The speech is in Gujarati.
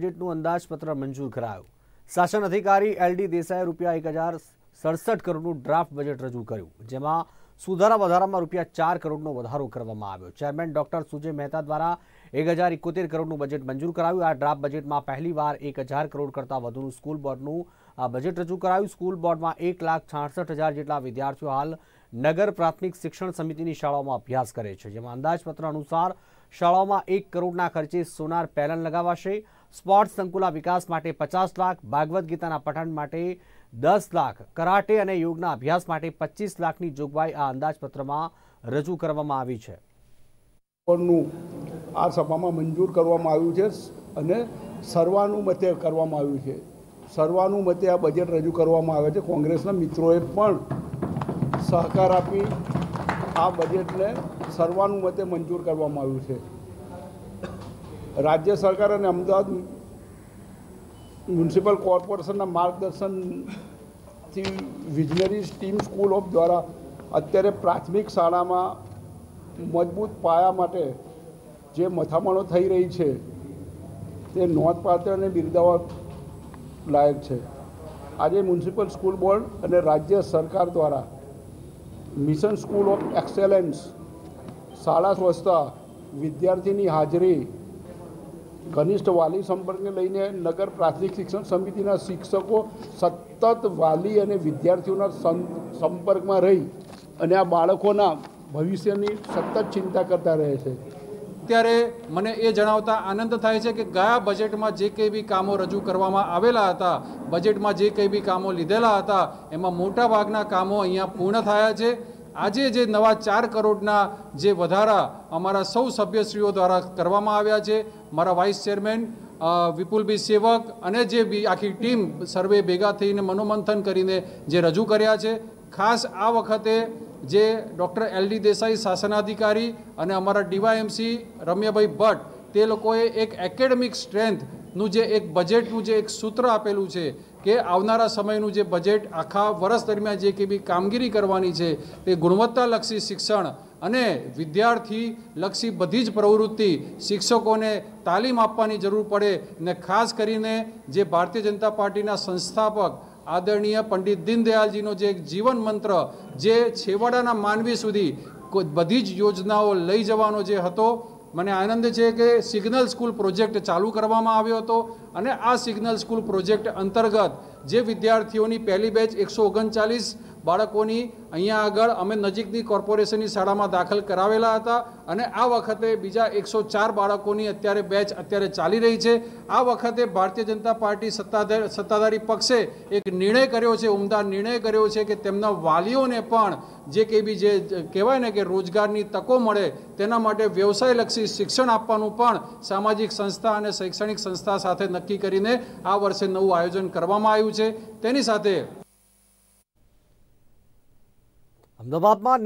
બજેટનું અંદાજપત્ર મંજૂર કરાયું। શાસન અધિકારી એલડી દેસાઈએ રૂપિયા 1067 કરોડનું ડ્રાફ્ટ બજેટ રજૂ કર્યું, જેમાં સુધારા-વધારામાં રૂપિયા 4 કરોડનો વધારો કરવામાં આવ્યો। ચેરમેન ડોક્ટર સુજય મહેતા દ્વારા 1071 કરોડનું બજેટ મંજૂર કરાયું। આ ડ્રાફ્ટ બજેટમાં પહેલીવાર 1000 કરોડ કરતાં વધુનું સ્કૂલ બોર્ડનું બજેટ રજૂ કરાયું। સ્કૂલ બોર્ડમાં 1,66,000 જેટલા વિદ્યાર્થીઓ હાલ નગર પ્રાથમિક શિક્ષણ સમિતિની શાળાઓમાં અભ્યાસ કરે છે, જેમાં અંદાજપત્ર અનુસાર શાળાઓમાં 1 કરોડના ખર્ચે સોનાર પેનલ લગાવાશે। સ્પોર્ટ્સ સંકુલના વિકાસ માટે 50 લાખ, ભાગવત ગીતાના પઠન માટે 10 લાખ, કરાટે અને યોગના અભ્યાસ માટે 25 લાખની જોગવાઈ આ અંદાજપત્રમાં રજૂ કરવામાં આવી છે। આ સભામાં મંજૂર કરવામાં આવ્યું છે અને સર્વાનુમતે કરવામાં આવ્યું છે। સર્વાનુમતે આ બજેટ રજૂ કરવામાં આવે છે। કોંગ્રેસના મિત્રોએ પણ સહકાર આપી આ બજેટને સર્વાનુમતે મંજૂર કરવામાં આવ્યું છે। राज्य सरकार और अमदावाद म्युनिसिपल कॉर्पोरेशन मार्गदर्शन थी विजनरी टीम स्कूल ऑफ द्वारा अत्यारे प्राथमिक शाला में मजबूत पाया माटे जे मथामणो थी रही है ते नोंधपात्र अने बिरदावा लायक है। आज म्युनिसिपल स्कूल बोर्ड और राज्य सरकार द्वारा मिशन स्कूल ऑफ एक्सेलेंस शाला स्वच्छता विद्यार्थी हाजरी घनिष्ठ वाली संपर्क ने लईने नगर प्राथमिक शिक्षण समिति शिक्षकों सतत वाली और विद्यार्थीओं संपर्क में रही और आ बाळकोना भविष्यनी सतत चिंता करता रहे छे। अत्यारे मने ए जणावता आनंद थाय छे के गया बजेट में जे कई बी कामों रजू करवामां आवेला हता, बजेट में जे कई बी कामों लीधेला हता एमां मोटा भागना कामों अहींया पूर्ण थया छे। आजे जे नवा 4 करोड़ना जे वधारा अमरा सौ सभ्यश्रीओ द्वारा करवामां आव्या छे। मारा वाइस चेरमेन विपुलभाई सेवक अने जे बी आखी टीम सर्वे भेगा थईने मनोमंथन करीने जे रजू कर्या छे। खास आ वखते जे डॉक्टर एलडी देसाई शासनाधिकारी अने अमरा डीवायएमसी रम्याभाई भट्ट ते लोकोए एक एकेडमिक स्ट्रेंथ નું જે એક બજેટનું જે એક સૂત્ર આપેલું છે કે આવનારા સમયનું જે બજેટ આખા વર્ષ દરમિયાન જે કે બી કામગીરી કરવાની છે તે ગુણવત્તાલક્ષી શિક્ષણ અને વિદ્યાર્થી લક્ષી બધી જ પ્રવૃત્તિ શિક્ષકોને તાલીમ આપવાની જરૂર પડે ને ખાસ કરીને જે ભારતીય જનતા પાર્ટીના સંસ્થાપક આદરણીય પંડિત દીનદયાળજીનો જે એક જીવન મંત્ર જે છેવાડાના માનવી સુધી બધી જ યોજનાઓ લઈ જવાનો જે હતો। મને આનંદ છે કે સિગ્નલ સ્કૂલ પ્રોજેક્ટ ચાલુ કરવામાં આવ્યો હતો અને આ સિગ્નલ સ્કૂલ પ્રોજેક્ટ અંતર્ગત જે વિદ્યાર્થીઓની પહેલી બેચ 139 બાળકોની અહીંયા આગળ અમે નજીકની કોર્પોરેશનની શાળામાં દાખલ કરાવેલા હતા અને આ વખતે બીજા 104 બાળકોની અત્યારે બેચ ચાલી રહી છે। આ વખતે ભારતીય જનતા પાર્ટી સત્તાધારી પક્ષે એક નિર્ણય કર્યો છે, ઉમદા નિર્ણય કર્યો છે કે તેમના વાલીઓને પણ જે કંઈ બી જે કહેવાય ને કે રોજગારની તકો મળે તેના માટે વ્યવસાયલક્ષી શિક્ષણ આપવાનું પણ સામાજિક સંસ્થા અને શૈક્ષણિક સંસ્થા સાથે નક્કી કરીને આ વર્ષે નવું આયોજન કરવામાં આવ્યું છે। તેની સાથે અમદાવાદમાં